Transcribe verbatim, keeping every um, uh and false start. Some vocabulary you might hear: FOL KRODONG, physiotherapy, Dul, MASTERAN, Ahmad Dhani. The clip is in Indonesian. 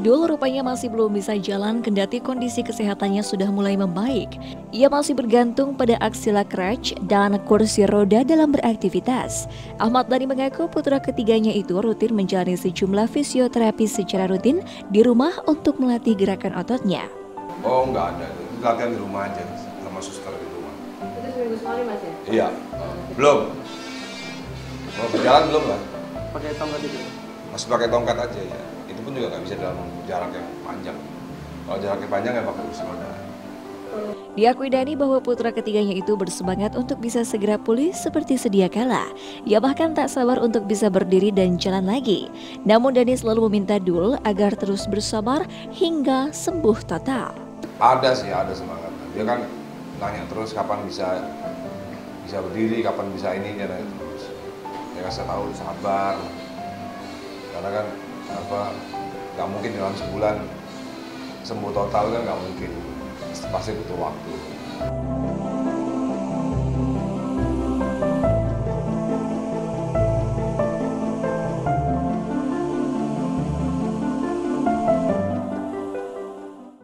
Dul rupanya masih belum bisa jalan kendati kondisi kesehatannya sudah mulai membaik. Ia masih bergantung pada aksila crutch dan kursi roda dalam beraktivitas. Ahmad Dhani mengaku putra ketiganya itu rutin menjalani sejumlah fisioterapi secara rutin di rumah untuk melatih gerakan ototnya. Oh, enggak ada, itu latihan di rumah aja sama suster di rumah. Itu seminggu sekali, Mas, ya? Iya, belum. Kalau berjalan belum lah. Pakai tongkat itu? Masih pakai tongkat aja ya. Itu pun juga nggak bisa dalam jarak yang panjang. Kalau jaraknya panjang nggak pakai kursi roda. Diakui Dhani bahwa putra ketiganya itu bersemangat untuk bisa segera pulih seperti sedia kala. Ia bahkan tak sabar untuk bisa berdiri dan jalan lagi. Namun Dhani selalu meminta Dul agar terus bersabar hingga sembuh total. Ada sih, ada semangat. Dia kan nanya terus kapan bisa bisa berdiri, kapan bisa ini, dia nanya terus. Dia kasih tahu sabar. Karena kan apa, nggak mungkin dalam sebulan sembuh total, kan nggak mungkin, pasti butuh waktu.